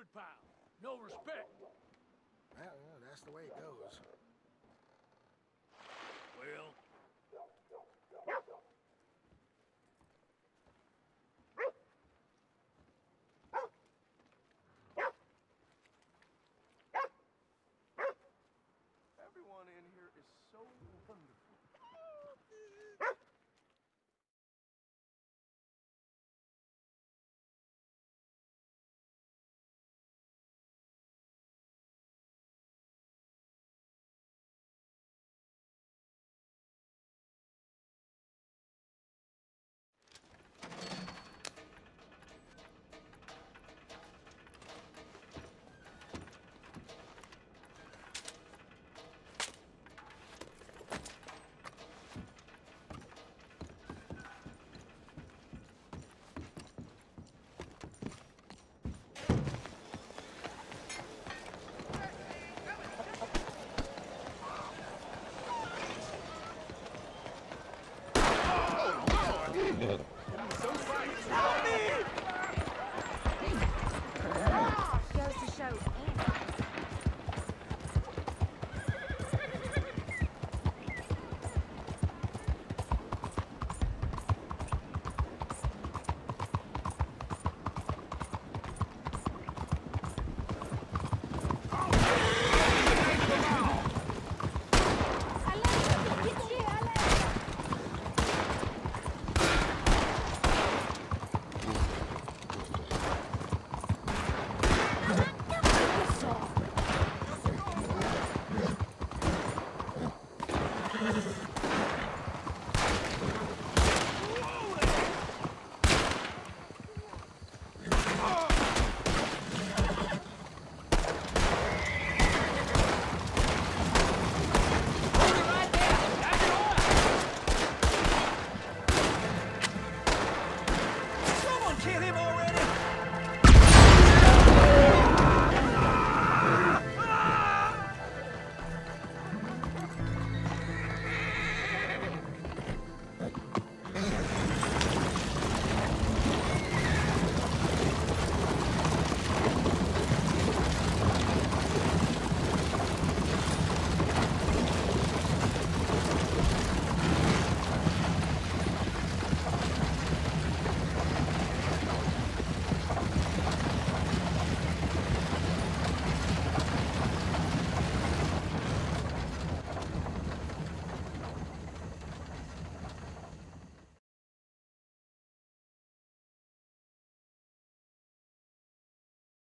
food pile. No respect. Well, that's the way it goes. Well... everyone in here is so wonderful. Kill him all!